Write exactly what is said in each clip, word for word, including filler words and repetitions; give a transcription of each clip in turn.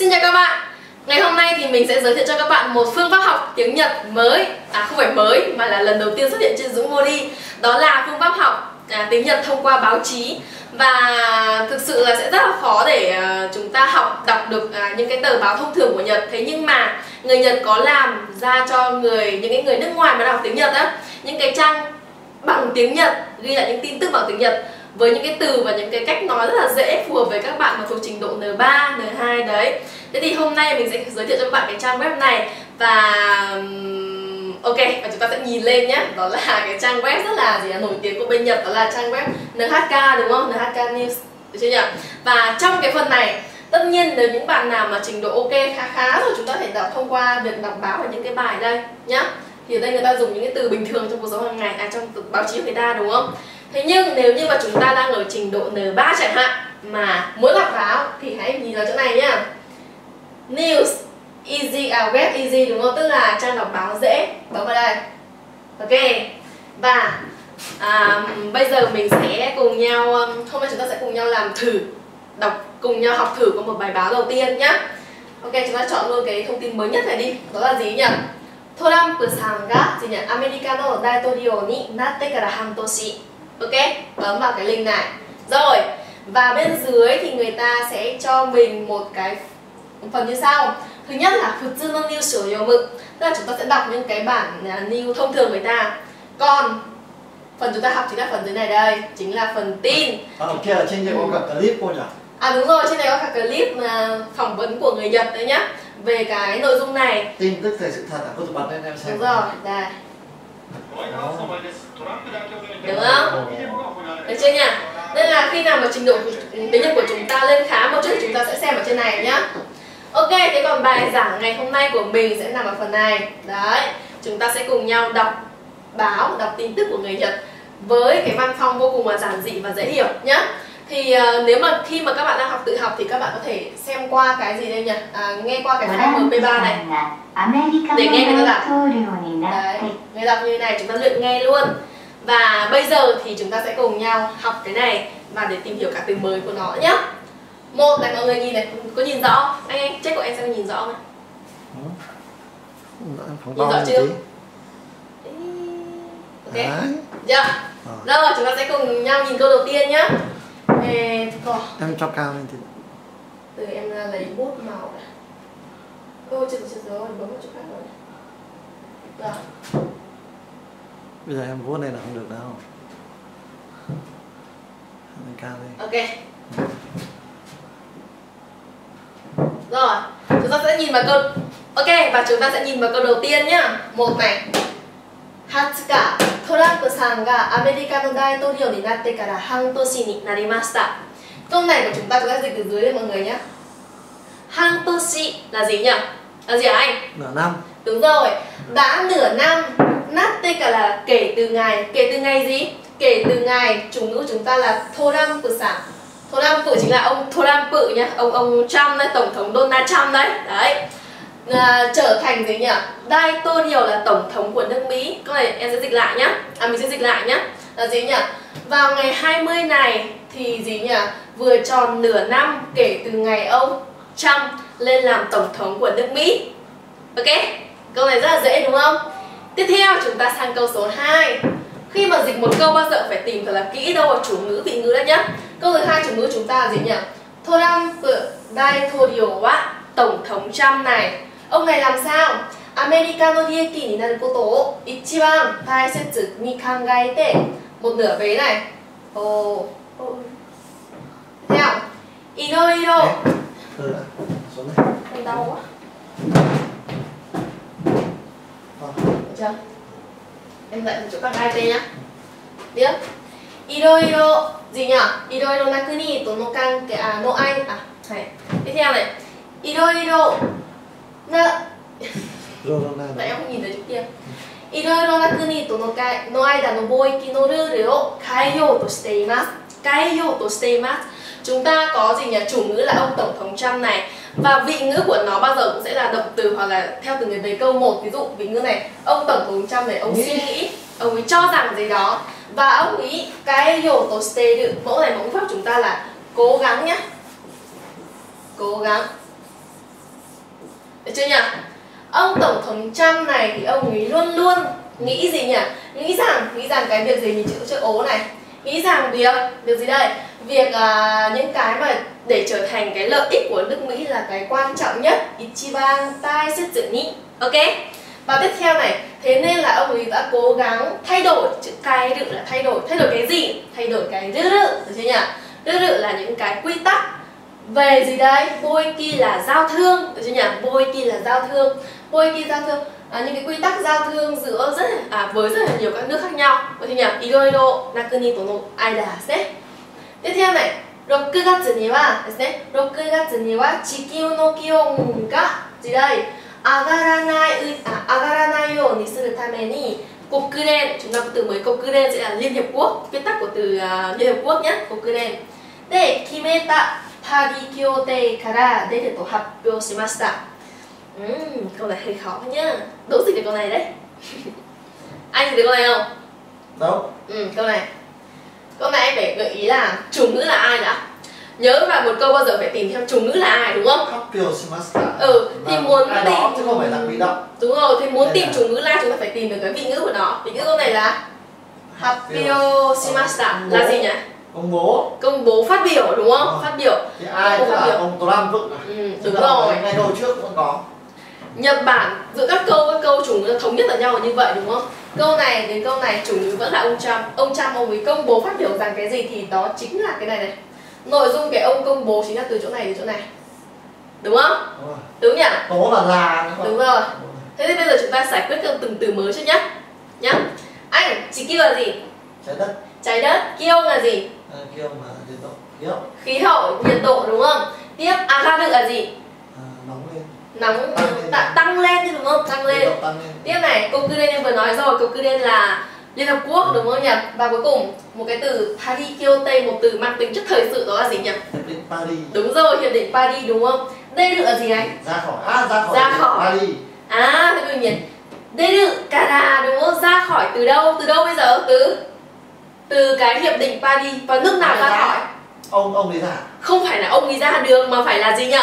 Xin chào các bạn. Ngày hôm nay thì mình sẽ giới thiệu cho các bạn một phương pháp học tiếng Nhật mới, à không phải mới mà là lần đầu tiên xuất hiện trên Dũng Mori. Đó là phương pháp học à, tiếng Nhật thông qua báo chí. Và thực sự là sẽ rất là khó để à, chúng ta học đọc được à, những cái tờ báo thông thường của Nhật. Thế nhưng mà người Nhật có làm ra cho người những cái người nước ngoài mà đọc tiếng Nhật á, những cái trang bằng tiếng Nhật ghi lại những tin tức bằng tiếng Nhật với những cái từ và những cái cách nói rất là dễ, phù hợp với các bạn mà thuộc trình độ N ba, N hai đấy. Thế thì hôm nay mình sẽ giới thiệu cho các bạn cái trang web này. Và ok, và chúng ta sẽ nhìn lên nhé. Đó là cái trang web rất là gì nổi tiếng của bên Nhật, đó là trang web N H K đúng không? N H K News, được chưa nhỉ? Và trong cái phần này, tất nhiên nếu những bạn nào mà trình độ ok khá khá rồi, chúng ta có thể đọc thông qua việc đọc báo và những cái bài đây nhá. Thì ở đây người ta dùng những cái từ bình thường trong cuộc sống hàng ngày, à trong báo chí của người ta đúng không? Thế nhưng nếu như mà chúng ta đang ở trình độ N ba chẳng hạn mà muốn đọc báo thì hãy nhìn vào chỗ này nhá. News easy, à web easy đúng không? Tức là trang đọc báo dễ. Bấm vào đây. Ok. Và à, bây giờ mình sẽ cùng nhau, hôm nay chúng ta sẽ cùng nhau làm thử, đọc cùng nhau học thử có một bài báo đầu tiên nhá. Ok, chúng ta chọn luôn cái thông tin mới nhất này đi. Đó là gì nhỉ? Trump-san ga gì nhỉ? Americano daitoriou ni natte kara hantoshi. Ok, bấm vào cái link này. Rồi, và bên dưới thì người ta sẽ cho mình một cái phần như sau. Thứ nhất là Futsu no News Shoyomu, tức là chúng ta sẽ đọc những cái bản news thông thường người ta. Còn phần chúng ta học chính là phần dưới này đây, chính là phần tin. À, kia là trên này có cả clip cô nhỉ? À đúng rồi, trên này có cả clip mà phỏng vấn của người Nhật đấy nhá, về cái nội dung này. Tin tức thời sự thật à? Cô tụi bạn lên em xem. Đúng rồi, đây. Đúng không? Được chưa nhỉ? Nên là khi nào mà trình độ tiếng Nhật của chúng ta lên khá một chút thì chúng ta sẽ xem ở trên này nhá. Ok, thế còn bài giảng ngày hôm nay của mình sẽ nằm ở phần này. Đấy, chúng ta sẽ cùng nhau đọc báo, đọc tin tức của người Nhật với cái văn phong vô cùng là giản dị và dễ hiểu nhá. Thì uh, nếu mà khi mà các bạn đang học tự học thì các bạn có thể xem qua cái gì đây nhỉ? À, nghe qua cái M P ba này để nghe người ta đọc. Đấy, người đọc như này, chúng ta luyện nghe luôn. Và bây giờ thì chúng ta sẽ cùng nhau học cái này và để tìm hiểu các từ mới của nó nhé. Một là mọi người nhìn này, có nhìn rõ? Anh anh, check của em xem nhìn rõ không? Nhìn rõ chưa? Ok, dạ. Rồi, chúng ta sẽ cùng nhau nhìn câu đầu tiên nhé. Em cho cao lên thì từ em ra lấy bút màu này. Ôi trời trời ơi, bấm một chút khác rồi. Rồi. Bây giờ em vuốt này là không được đâu. Em cao lên. Ok. Rồi, chúng ta sẽ nhìn vào câu. Ok, và chúng ta sẽ nhìn vào câu đầu tiên nhá. Một này. Hatsuka, Trump-san ga America no daitoriou ni natte kara hantoshi ni narimashita. Câu này của chúng ta, chúng ta dịch từ dưới đây mọi người nhé. Hantoshi là gì nhỉ? Là gì hả anh? Nửa năm. Đúng rồi, đã nửa năm. Natte kara là kể từ ngày. Kể từ ngày gì? Kể từ ngày, chủ ngữ chúng ta là Trump-san. Trump chính là ông Trump nhá, ông ông Trump đấy, tổng thống Donald Trump đấy. Đấy. À, trở thành gì nhỉ? Daitoriou là tổng thống của nước Mỹ. Câu này em sẽ dịch lại nhá. À mình sẽ dịch lại nhá. Là gì nhỉ? Vào ngày hai mươi này thì gì nhỉ? Vừa tròn nửa năm kể từ ngày ông Trump lên làm tổng thống của nước Mỹ. Ok? Câu này rất là dễ đúng không? Tiếp theo chúng ta sang câu số hai. Khi mà dịch một câu bao giờ phải tìm thật là kỹ đâu là chủ ngữ vị ngữ đã nhá. Câu thứ hai chủ ngữ chúng ta là gì nhỉ? Trump daitoriou wa, tổng thống Trump này. Ông này làm sao? America no rieki ni naru koto o ichiban taisetsu ni kangaete. Một nửa vế này. Ồ. Oh. Oh. Tiếp theo. Iroiro. Ừ. Xuống đây. Không đau quá. Được chưa? Em dạy một chỗ các ai tê nhá. Tiếp. Iroiro gì nhỉ? Iroiro na kuni to no kanke à no ai à. Đấy. Tiếp theo này. Iroiro na tại em không nhìn thấy trước kia. Iroiro na kuni to no kai no aida no boiki no rule o kaeyou to shite imasu. Kaeyou to shite imasu. Chúng ta có gì nhỉ? Chủ ngữ là ông tổng thống Trump này và vị ngữ của nó bao giờ cũng sẽ là động từ hoặc là theo từ người về câu một. Ví dụ vị ngữ này, ông tổng thống Trump này, ông suy nghĩ, ông ấy cho rằng gì đó và ông ấy kaeyou to shite iru. Mẫu này mẫu pháp chúng ta là cố gắng nhá. Cố gắng. Được chưa nhỉ? Ông Tổng thống Trump này thì ông ấy luôn luôn nghĩ gì nhỉ? Nghĩ rằng, nghĩ rằng cái việc gì, nhìn chữ chữ ố này, nghĩ rằng việc, việc gì đây? Việc à, những cái mà để trở thành cái lợi ích của nước Mỹ là cái quan trọng nhất. Ichiban tai setsuni. Ok? Và tiếp theo này, thế nên là ông ấy đã cố gắng thay đổi chữ cái rự là thay đổi, thay đổi cái gì? Thay đổi cái rự rự, được chưa nhỉ? Rự rự là những cái quy tắc về gì đấy? Boiki là giao thương, được chưa nhỉ? Boiki là giao thương, boiki giao thương, à, những cái quy tắc giao thương giữa rất à, với rất là nhiều các nước khác nhau, được chưa nhỉ? Iroiro nakuni to no aida desu. Tiếp theo này, sáu月にはですね、ろくがつには地球の気温が時代上がらないあ上がらないようにするために国連 chúng ta có từ mới quốc連 sẽ là Liên Hiệp Quốc, viết tắt của từ uh, Liên Hiệp Quốc nhé,国連で決めたパリ協定から出ると発表しました。Ừm, câu này hơi khó nhá. Đỗ dịch được câu này đấy. Anh dịch được câu này không? Đâu. Ừ, câu này. Câu này anh phải gợi ý là chủ ngữ là ai đã. Nhớ vào một câu bao giờ phải tìm theo chủ ngữ là ai, đúng không? Happy ừ, thì muốn tìm chứ không phải là bị động. Đúng rồi, thì muốn tìm là... chủ ngữ là chúng ta phải tìm được cái vị ngữ của nó. Vị ngữ câu này là Happy Shimasta là gì nhỉ? Công bố. Công bố phát biểu, đúng không? À. Phát biểu. Thì ai cũng là ông Trump vững. Ừ, đúng rồi. Ngày đầu trước cũng có. Nhật Bản giữa các câu các câu chủ ngữ thống nhất ở nhau là như vậy, đúng không? Câu này đến câu này chủ ngữ vẫn là ông Trump. Ông Trump ông ấy công bố phát biểu rằng cái gì thì đó chính là cái này này. Nội dung cái ông công bố chính là từ chỗ này đến chỗ này, đúng không? Đúng, đúng nhỉ? Có là là. Đúng rồi. Thế thì bây giờ chúng ta giải quyết từng từ mới trước nhá. Nhá. Anh chỉ kêu là gì? Trái đất. Trái đất. Kêu là gì? À, kêu mà nhiệt độ. Khí hậu. Khí hậu, nhiệt độ, đúng không? Tiếp agada là gì? À, nóng lên. Nóng tăng lên, tăng, tăng lên chứ, đúng không? Tăng lên. Tăng lên. Tiếp này, Kokuden vừa nói rồi, Kokuden là Liên Hợp Quốc, đúng không nhỉ? Và cuối cùng một cái từ Paris Kyoto, một từ mang tính chất thời sự, đó là gì nhỉ? Hiệp định Paris. Đúng rồi, hiệp định Paris, đúng không? Đây được là gì anh? Ra khỏi. À, ra khỏi. Ra khỏi. Paris. À, thế đương nhiên. Đây được Canada, đúng không? Ra khỏi từ đâu? Từ đâu bây giờ? Từ từ cái hiệp định Paris. Và nước nào ra khỏi? Ông ông ấy ra. Không phải là ông ấy ra được mà phải là gì nhỉ?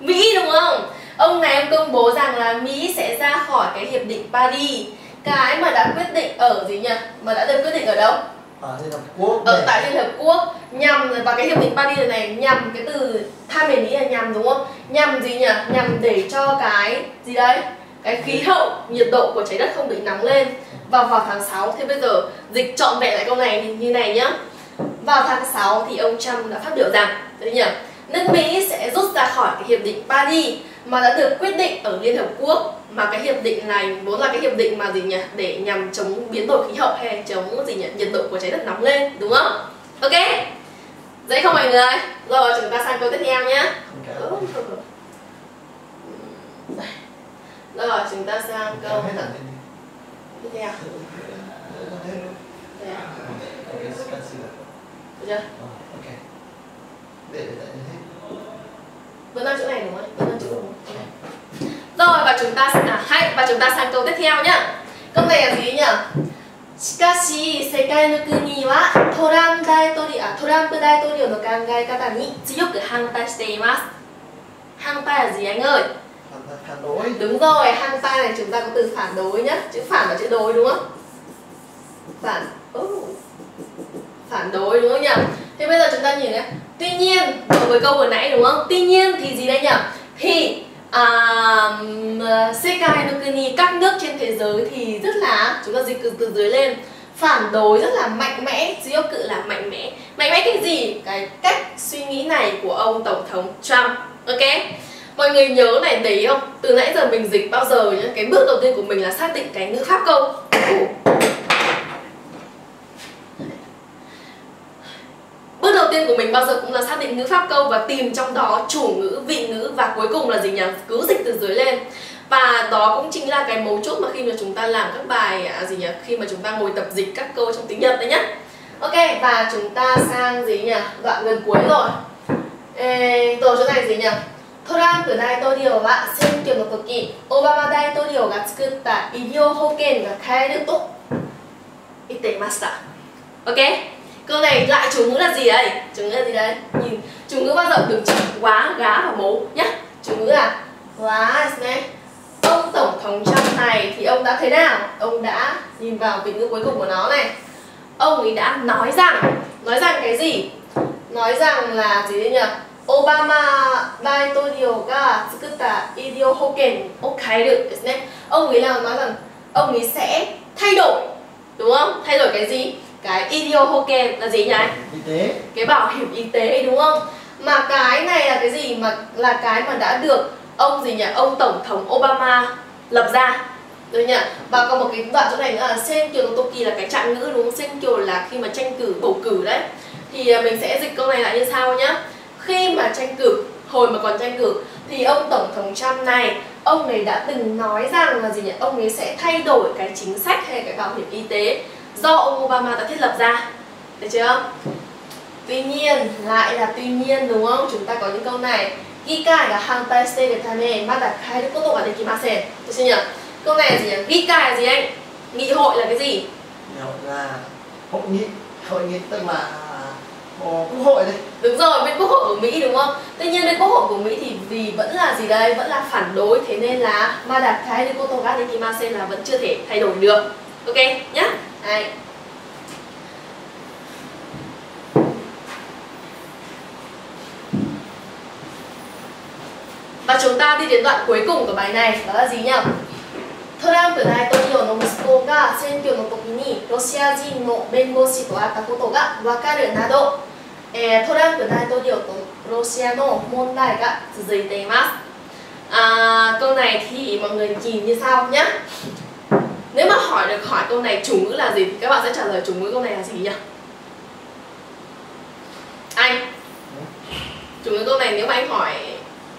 Mỹ, đúng không? Ông này ông công bố rằng là Mỹ sẽ ra khỏi cái hiệp định Paris. Cái mà đã quyết định ở gì nhỉ? Mà đã được quyết định ở đâu? Ở Liên Hợp Quốc. Ở tại Liên Hợp Quốc. Nhằm vào cái hiệp định Paris này, nhằm cái từ tham mê là nhằm, đúng không? Nhằm gì nhỉ? Nhằm để cho cái gì đấy? Cái khí hậu, nhiệt độ của trái đất không bị nóng lên. Và vào tháng sáu, thế bây giờ dịch trọn vẹn lại câu này như này nhá. Vào tháng sáu thì ông Trump đã phát biểu rằng đấy nhỉ? Nước Mỹ sẽ rút ra khỏi cái hiệp định Paris mà đã được quyết định ở Liên Hợp Quốc, mà cái hiệp định này vốn là cái hiệp định mà gì nhỉ? Để nhằm chống biến đổi khí hậu hay chống gì nhỉ? Nhiệt độ của trái đất nóng lên, đúng không? Ok. Dễ không mọi người? Rồi chúng ta sang câu tiếp theo nhé. Rồi chúng ta sang câu tiếp theo. Được chưa? Để vẫn đang chỗ này, đúng không? Vẫn đang chỗ này. Rồi và chúng ta à, hay và chúng ta sang câu tiếp theo nhá. Câu này là gì nhỉ? Shikashi sekai no kuni wa Trump daitori à Trump daitori no kangaekata ni tsuyoku hantai shite imasu. Hantai là gì anh ơi? Phản đối. Đúng rồi, hantai này chúng ta có từ phản đối nhá. Chữ phản và chữ đối, đúng không? Phản. Oh. Phản đối, đúng không nhỉ? Thế bây giờ chúng ta nhìn này. Tuy nhiên, với câu vừa nãy, đúng không? Tuy nhiên thì gì đây nhỉ? Thì Sekai no kuni, các nước trên thế giới thì rất là, chúng ta dịch từ dưới lên, phản đối rất là mạnh mẽ. Diêu cự là mạnh mẽ. Mạnh mẽ cái gì? Cái cách suy nghĩ này của ông Tổng thống Trump. Ok? Mọi người nhớ này, để ý không? Từ nãy giờ mình dịch bao giờ nhá? Cái bước đầu tiên của mình là xác định cái ngữ pháp câu. Bước đầu tiên của mình bao giờ cũng là xác định ngữ pháp câu và tìm trong đó chủ ngữ, vị ngữ và cuối cùng là gì nhỉ? Cứ dịch từ dưới lên. Và đó cũng chính là cái mấu chốt mà khi mà chúng ta làm các bài à, gì nhỉ? Khi mà chúng ta ngồi tập dịch các câu trong tiếng Nhật đấy nhá. Ok, và chúng ta sang gì nhỉ? Đoạn gần cuối rồi. Ê, tổ chỗ này gì nhỉ? Trump daitoriu wa senkyo no toki Obama daitoriu ga tsukutta iryou hoken ga kaeru to itteimashita. Ok? Câu này lại chủ ngữ là gì đây? Chủ ngữ là gì đấy? Nhìn chủ ngữ bao giờ đừng chỉ quá gá và mấu nhá. Chủ ngữ là Và này, ông Tổng thống Trump này thì ông đã thế nào? Ông đã nhìn vào vị ngữ cuối cùng của nó này. Ông ấy đã nói rằng, nói rằng cái gì? Nói rằng là gì đấy nhỉ? Obama Daitōriō-ga tsukutta医療 保険 を変える ですね. Ông ấy là nói rằng ông ấy sẽ thay đổi, đúng không? Thay đổi cái gì? Cái y rô hoken là gì nhỉ? Y tế. Cái bảo hiểm y tế ấy, đúng không? Mà cái này là cái gì mà là cái mà đã được ông gì nhỉ? Ông Tổng thống Obama lập ra. Rồi nhỉ? Và còn một cái đoạn chỗ này nữa là senkyo no toki là cái trạng ngữ, đúng không? Senkyo là khi mà tranh cử, bầu cử đấy. Thì mình sẽ dịch câu này lại như sau nhá. Khi mà tranh cử, hồi mà còn tranh cử thì ông Tổng thống Trump này, ông ấy đã từng nói rằng là gì nhỉ? Ông ấy sẽ thay đổi cái chính sách hay cái bảo hiểm y tế do ông Obama đã thiết lập ra. Được chưa? Tuy nhiên, lại là tuy nhiên, đúng không? Chúng ta có những câu này. Gikai ga hantai shite iru tame mada kaeru koto ga dekimasen. Được chưa nhỉ? Câu này là gì nhỉ? Gikai là gì anh? Nghị hội là cái gì? Nghị hội là hội nghị, hội nghị tức là Quốc hội đây. Đúng rồi, bên Quốc hội của Mỹ, đúng không? Tuy nhiên bên Quốc hội của Mỹ thì vì vẫn là gì đây? Vẫn là phản đối, thế nên là mada kaeru koto ga dekimasen là vẫn chưa thể thay đổi được. Ok nhá. Đây. Và chúng ta đi đến đoạn cuối cùng của bài này, đó là gì nhỉ? Trump Daitorio no musuko ga senkyo no toki ni Russia jin no bengoshi to atta koto ga wakaru nado, Trump Daitorio to Russia no mondai ga tsuzuite imasu. À, câu này thì mọi người nhìn như sau nhé. Nếu mà hỏi được hỏi câu này chủ ngữ là gì thì các bạn sẽ trả lời chủ ngữ câu này là gì nhỉ? Anh. Chủ ngữ câu này nếu mà anh hỏi,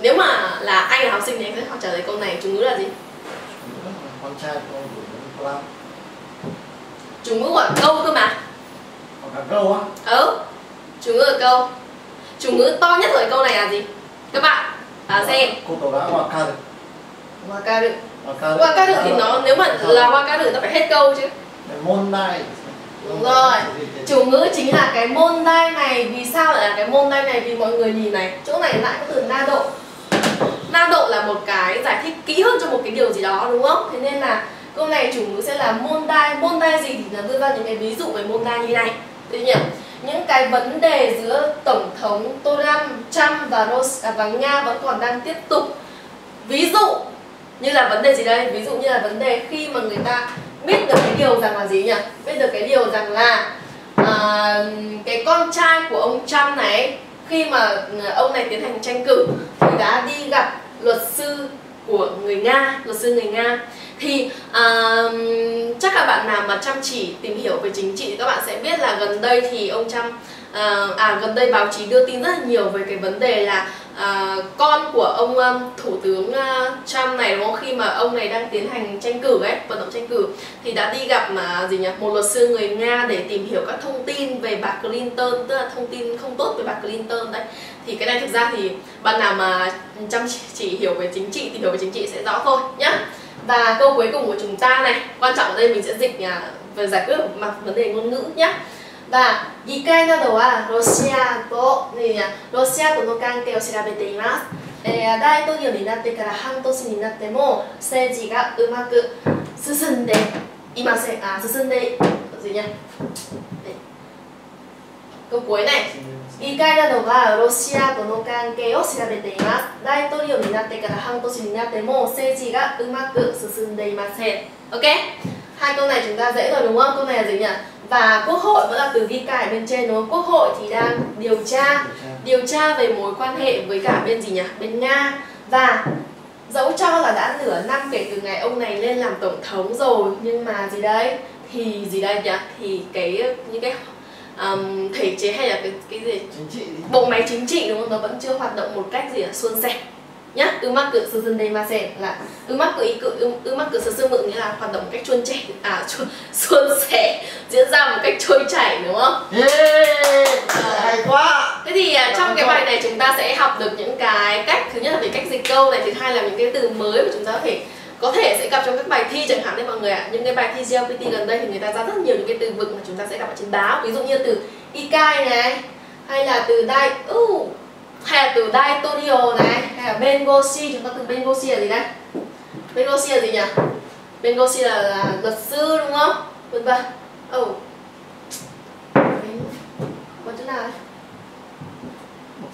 nếu mà là anh là học sinh thì anh sẽ hỏi trả lời câu này chủ ngữ là gì? Con trai của ông. Chủ ngữ gọi câu cơ mà. Còn cả câu á? Ừ. Chủ ngữ là câu. Chủ ngữ to nhất ở câu này là gì? Các bạn à xem. Cô tổ đã wakaru. Wakaru. Wakaru thì nó nếu mà là wakaru ta phải hết câu chứ. Mondai. Đúng rồi. Chủ ngữ chính là cái mondai này. Vì sao lại là cái mondai này? Vì mọi người nhìn này, chỗ này lại có từ nado. Nado là một cái giải thích kỹ hơn cho một cái điều gì đó, đúng không? Thế nên là câu này chủ ngữ sẽ là mondai. Mondai gì thì là đưa ra những cái ví dụ về mondai như này. Tuy nhiên những cái vấn đề giữa Tổng thống Trump và Rose và Nga vẫn còn đang tiếp tục. Ví dụ như là vấn đề gì đây? Ví dụ như là vấn đề khi mà người ta biết được cái điều rằng là gì nhỉ? Biết được cái điều rằng là à, cái con trai của ông Trump này, khi mà ông này tiến hành tranh cử thì đã đi gặp luật sư của người Nga, luật sư người Nga. Thì à, chắc là bạn nào mà chăm chỉ tìm hiểu về chính trị thì các bạn sẽ biết là gần đây thì ông Trump à, à gần đây báo chí đưa tin rất là nhiều về cái vấn đề là à, con của ông um, thủ tướng uh, Trump này, đúng không? Khi mà ông này đang tiến hành tranh cử ấy, vận động tranh cử thì đã đi gặp mà gì nhỉ? Một luật sư người Nga để tìm hiểu các thông tin về bà Clinton, tức là thông tin không tốt về bà Clinton đấy. Thì cái này thực ra thì bạn nào mà chăm chỉ, chỉ hiểu về chính trị thì hiểu về chính trị sẽ rõ thôi nhá. Và câu cuối cùng của chúng ta này, quan trọng ở đây mình sẽ dịch uh, về giải quyết mặt vấn đề ngôn ngữ nhá. Và gikai nado wa Russia to Russia to no kankei o shirabete imasu. Daitorio ni natte kara hantoshi ni natte mo seiji ga umaku susunde imasen. À, susunde gì nhỉ? Câu cuối này. Gikai nado wa Russia to no kankei o shirabete imasu. Daitorio ni natte kara hantoshi ni natte mo seiji ga umaku susunde imasen. Ok? Hai câu này chúng ta dễ rồi đúng không? Câu này là gì nhỉ? Và quốc hội vẫn là từ ghi cài bên trên, đúng không? Quốc hội thì đang điều tra điều tra về mối quan hệ với cả bên gì nhỉ? Bên Nga. Và dẫu cho là đã nửa năm kể từ ngày ông này lên làm tổng thống rồi, nhưng mà gì đấy thì gì đây nhỉ? Thì cái những cái um, thể chế hay là cái cái gì chính trị, bộ máy chính trị, đúng không? Nó vẫn chưa hoạt động một cách gì là suôn sẻ nhá. Ư mắc cự sơ sưng đây mà sẽ là ư mắc cự ý cự ư mắc cự sơ sưng mự, nghĩa là hoạt động một cách suôn chảy, à suôn sẻ, diễn ra một cách trôi chảy, đúng không? Yeah, à, hay quá. Thế thì à, trong cái bài này chúng ta sẽ học được những cái cách, thứ nhất là về cách dịch câu này, thứ hai là những cái từ mới mà chúng ta có thể có thể sẽ gặp trong các bài thi chẳng hạn đấy mọi người ạ. À, những cái bài thi J L P T gần đây thì người ta ra rất nhiều những cái từ vựng mà chúng ta sẽ gặp ở trên báo, ví dụ như từ ikai này, hay là từ dai u hay là từ ditonio này, hay là Bengosi. Chúng ta từ Bengosi là gì đây? Bengosi là gì nhỉ? Bengosi là, là luật sư đúng không? Vân vân. Ồ, có chỗ nào đấy?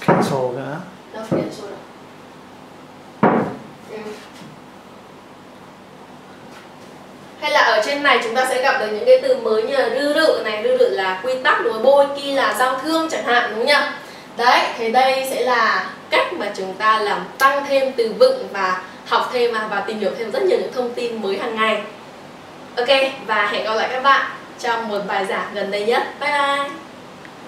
Cancel nữa. Đâu, cancel rồi. Hay là ở trên này chúng ta sẽ gặp được những cái từ mới như là rư rự này, rư rự là quy tắc đối bôi kia là giao thương chẳng hạn, đúng không? Đấy, thì đây sẽ là cách mà chúng ta làm tăng thêm từ vựng và học thêm và tìm hiểu thêm rất nhiều những thông tin mới hàng ngày. Ok, và hẹn gặp lại các bạn trong một bài giảng gần đây nhất. Bye bye!